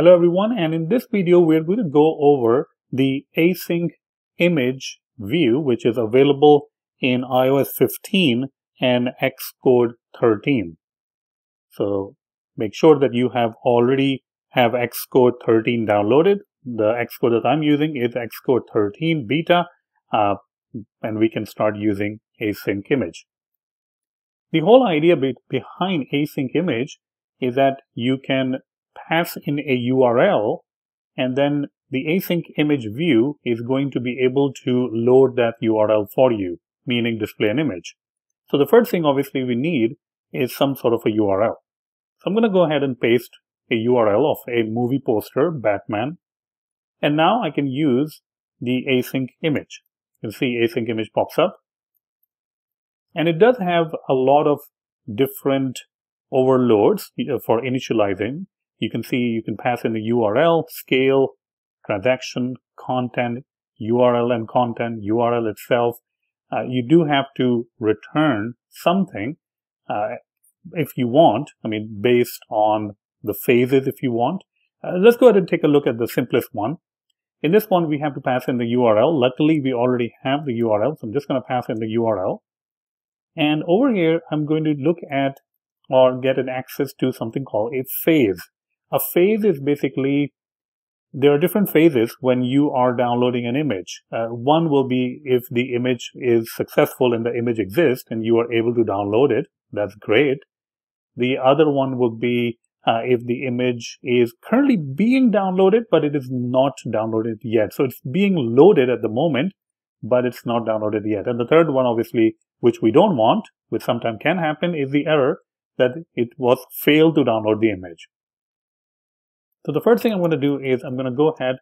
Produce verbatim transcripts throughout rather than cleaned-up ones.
Hello everyone, and in this video we're going to go over the async image view, which is available in i O S fifteen and Xcode thirteen. So make sure that you have already have Xcode thirteen downloaded. The Xcode that I'm using is Xcode thirteen beta, uh, and we can start using async image. The whole idea be behind async image is that you can pass in a U R L, and then the async image view is going to be able to load that U R L for you, meaning display an image. So the first thing obviously we need is some sort of a U R L. So I'm going to go ahead and paste a U R L of a movie poster, Batman, and now I can use the async image. You can see async image pops up, and it does have a lot of different overloads for initializing. You can see you can pass in the U R L, scale, transaction, content, U R L and content, U R L itself. Uh, you do have to return something uh, if you want, I mean, based on the phases if you want. Uh, let's go ahead and take a look at the simplest one. In this one, we have to pass in the U R L. Luckily, we already have the U R L, so I'm just going to pass in the U R L. And over here, I'm going to look at or get an access to something called a phase. A phase is basically, there are different phases when you are downloading an image. Uh, one will be if the image is successful and the image exists and you are able to download it. That's great. The other one will be uh, if the image is currently being downloaded, but it is not downloaded yet. So it's being loaded at the moment, but it's not downloaded yet. And the third one, obviously, which we don't want, which sometimes can happen, is the error that it was failed to download the image. So the first thing I'm going to do is I'm going to go ahead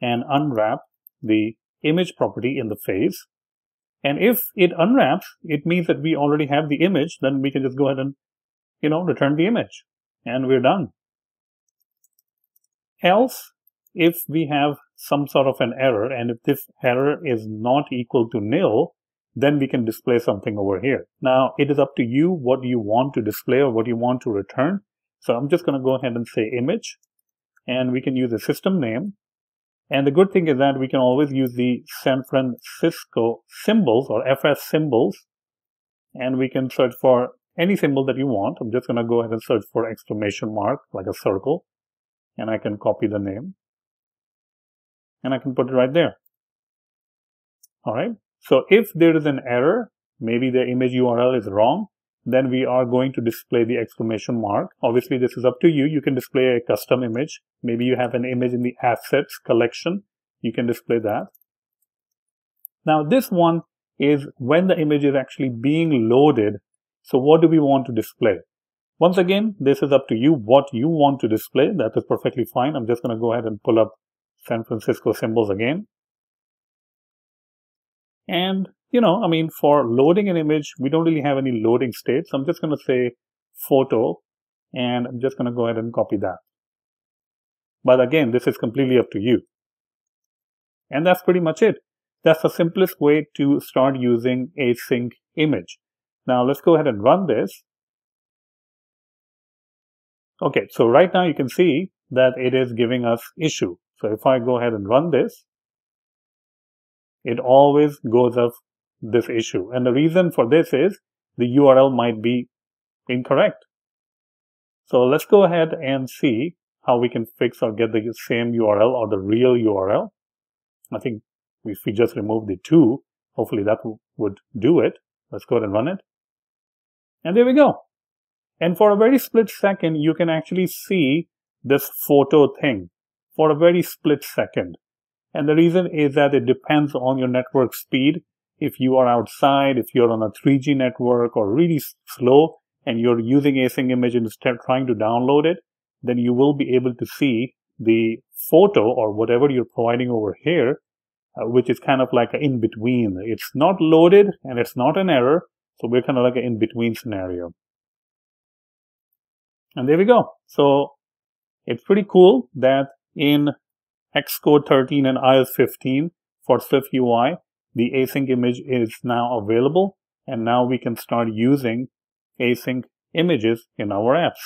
and unwrap the image property in the phase. And if it unwraps, it means that we already have the image, then we can just go ahead and, you know, return the image. And we're done. Else, if we have some sort of an error, and if this error is not equal to nil, then we can display something over here. Now, it is up to you what you want to display or what you want to return. So I'm just going to go ahead and say image. And we can use a system name. And the good thing is that we can always use the San Francisco symbols or F S symbols. And we can search for any symbol that you want. I'm just going to go ahead and search for exclamation mark, like a circle. And I can copy the name. And I can put it right there. All right. So if there is an error, maybe the image U R L is wrong, then we are going to display the exclamation mark. Obviously, this is up to you. You can display a custom image. Maybe you have an image in the assets collection. You can display that. Now, this one is when the image is actually being loaded. So what do we want to display? Once again, this is up to you what you want to display. That is perfectly fine. I'm just going to go ahead and pull up San Francisco symbols again. And, you know, I mean, for loading an image, we don't really have any loading state. So I'm just going to say photo, and I'm just going to go ahead and copy that. But again, this is completely up to you. And that's pretty much it. That's the simplest way to start using async image. Now, let's go ahead and run this. Okay, so right now you can see that it is giving us issue. So if I go ahead and run this, it always goes up this issue. And the reason for this is the U R L might be incorrect. So let's go ahead and see how we can fix or get the same U R L or the real U R L. I think if we just remove the two, hopefully that would do it. Let's go ahead and run it. And there we go. And for a very split second, you can actually see this photo thing for a very split second. And the reason is that it depends on your network speed. If you are outside, if you're on a three G network or really slow and you're using async image instead trying to download it, then you will be able to see the photo or whatever you're providing over here, uh, which is kind of like an in-between. It's not loaded and it's not an error. So we're kind of like an in-between scenario. And there we go. So it's pretty cool that in Xcode thirteen and i O S fifteen for SwiftUI, the async image is now available, and now we can start using async images in our apps.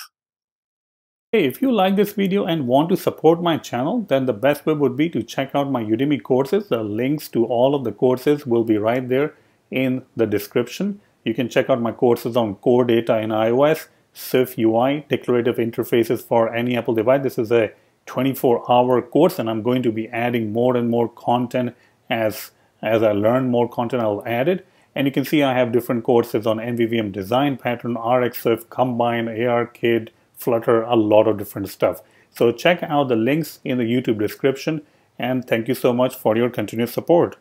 Hey, if you like this video and want to support my channel, then the best way would be to check out my Udemy courses. The links to all of the courses will be right there in the description. You can check out my courses on Core Data in iOS, SwiftUI, declarative interfaces for any Apple device. This is a twenty-four hour course and I'm going to be adding more and more content. As, as I learn more content, I'll add it. And you can see I have different courses on M V V M design pattern, RxSwift, Combine, ARKit, Flutter, a lot of different stuff. So check out the links in the YouTube description, and thank you so much for your continued support.